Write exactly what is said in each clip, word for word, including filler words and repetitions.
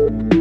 जाते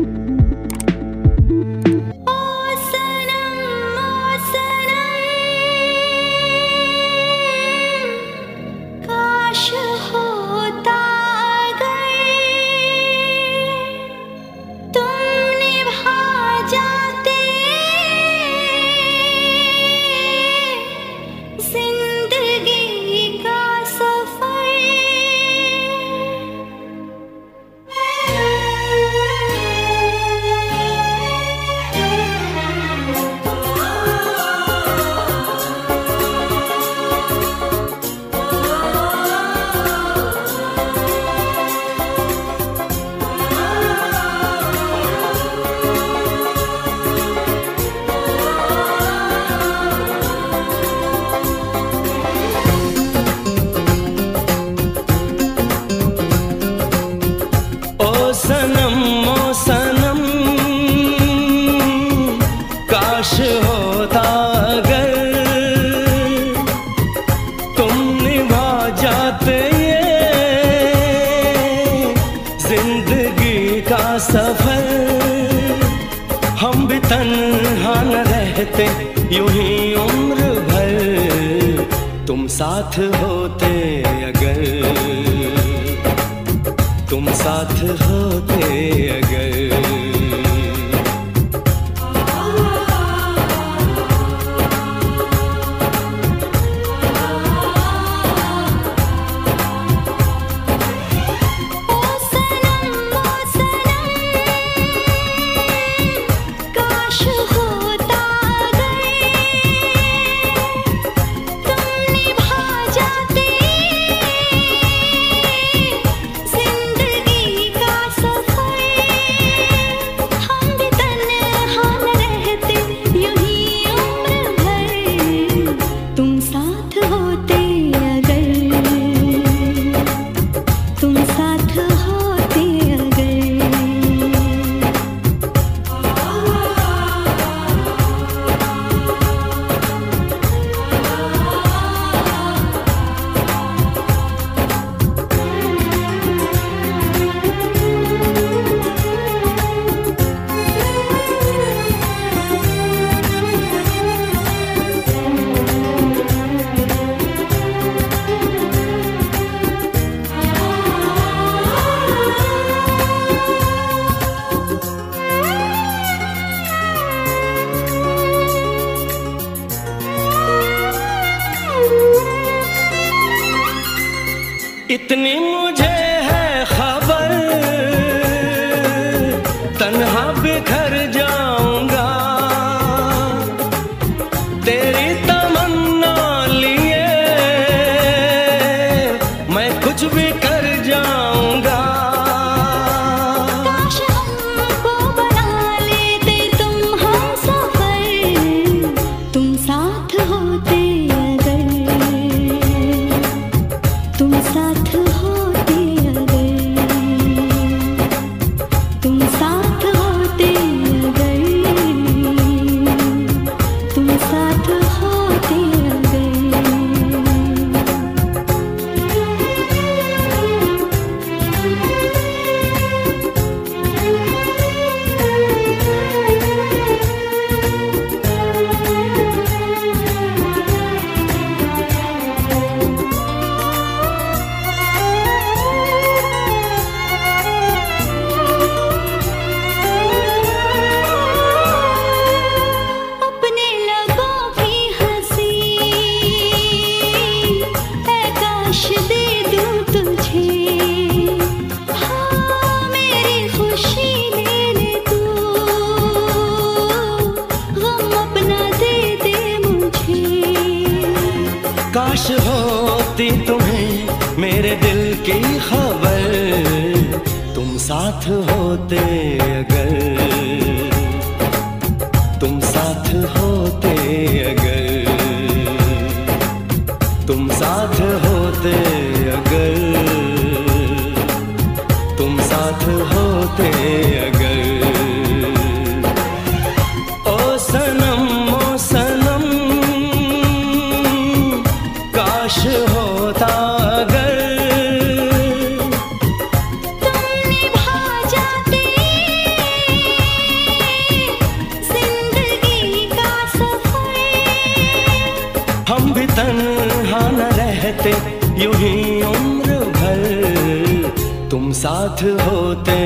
रहते यूं ही उम्र भर, तुम साथ होते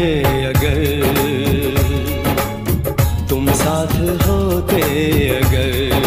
अगर, तुम साथ होते अगर।